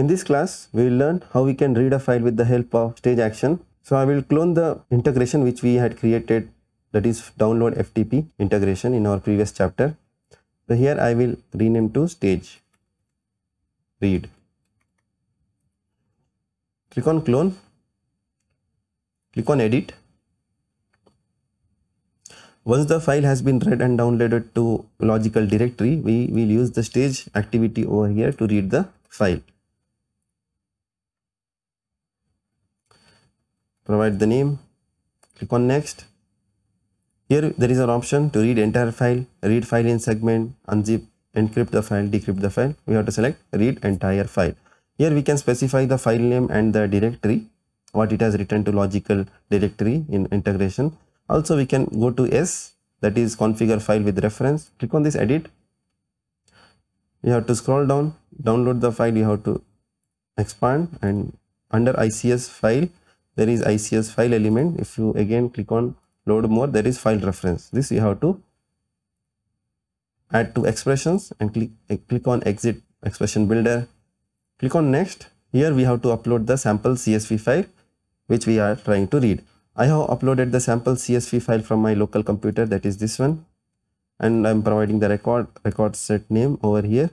In this class, we will learn how we can read a file with the help of stage action. So I will clone the integration which we had created, that is download FTP integration in our previous chapter. So here I will rename to stage read. Click on clone. Click on edit. Once the file has been read and downloaded to logical directory, we will use the stage activity over here to read the file. Provide the name, click on next. Here there is an option to read entire file, read file in segment, unzip, encrypt the file, decrypt the file. We have to select read entire file. Here we can specify the file name and the directory, what it has written to logical directory in integration. Also we can go to S, that is configure file with reference. Click on this edit. You have to scroll down, download the file, you have to expand, and under ICS file there is ICS file element. If you again click on load more, there is file reference. This you have to add to expressions and click on exit expression builder. Click on next. Here we have to upload the sample CSV file which we are trying to read. I have uploaded the sample CSV file from my local computer, that is this one, and I am providing the record set name over here.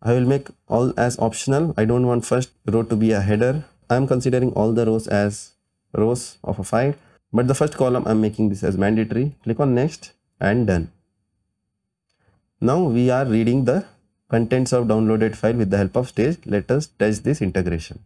I will make all as optional. I don't want first row to be a header. I am considering all the rows as rows of a file, but the first column I am making this as mandatory. Click on next and done. Now we are reading the contents of downloaded file with the help of stage. Let us test this integration.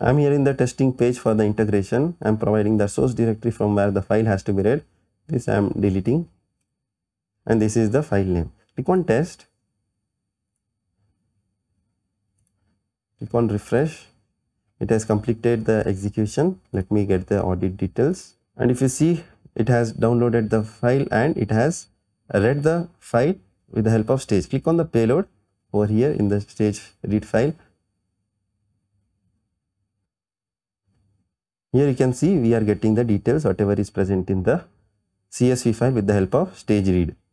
I am here in the testing page for the integration. I am providing the source directory from where the file has to be read. This I am deleting, and this is the file name. Click on test. Click on refresh. It has completed the execution. Let me get the audit details. And if you see, it has downloaded the file and it has read the file with the help of stage. Click on the payload over here in the stage read file. Here you can see we are getting the details, whatever is present in the CSV file with the help of stage read.